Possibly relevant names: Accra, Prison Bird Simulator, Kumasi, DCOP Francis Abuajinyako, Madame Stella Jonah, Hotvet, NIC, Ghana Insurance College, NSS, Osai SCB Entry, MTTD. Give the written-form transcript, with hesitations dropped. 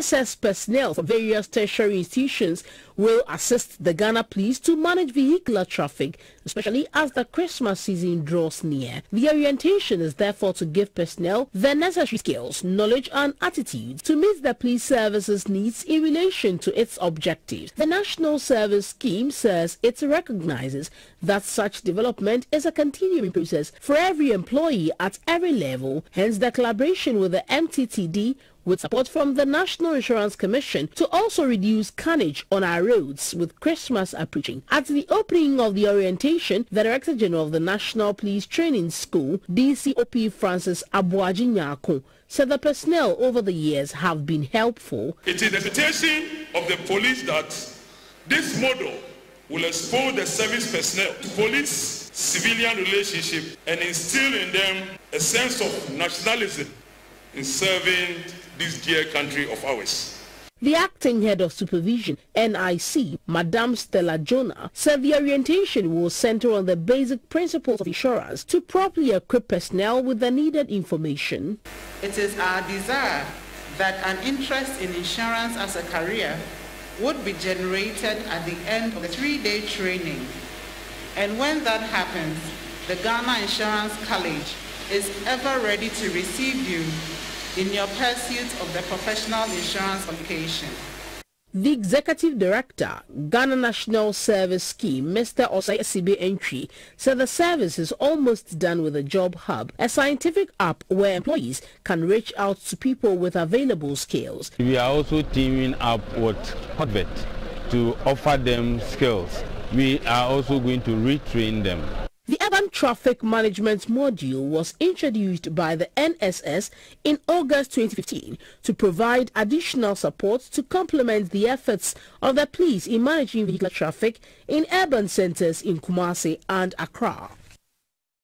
NSS personnel from various tertiary institutions will assist the Ghana Police to manage vehicular traffic, especially as the Christmas season draws near. The orientation is therefore to give personnel the necessary skills, knowledge and attitudes to meet the police service's needs in relation to its objectives. The National Service Scheme says it recognizes that such development is a continuing process for every employee at every level, hence the collaboration with the MTTD with support from the National Insurance Commission to also reduce carnage on our roads with Christmas approaching. At the opening of the orientation, the Director General of the National Police Training School, DCOP Francis Abuajinyako, said the personnel over the years have been helpful. It is the expectation of the police that this model will expose the service personnel to police-civilian relationship and instill in them a sense of nationalism in serving this dear country of ours. The acting head of supervision, NIC, Madame Stella Jonah, said the orientation will center on the basic principles of insurance to properly equip personnel with the needed information. It is our desire that an interest in insurance as a career would be generated at the end of the three-day training. And when that happens, the Ghana Insurance College is ever ready to receive you in your pursuit of the professional insurance application. The Executive Director, Ghana National Service Scheme, Mr. Osai SCB Entry, said the service is almost done with the Job Hub, a scientific app where employees can reach out to people with available skills. We are also teaming up with Hotvet to offer them skills. We are also going to retrain them. The urban traffic management module was introduced by the NSS in August 2015 to provide additional support to complement the efforts of the police in managing vehicular traffic in urban centers in Kumasi and Accra.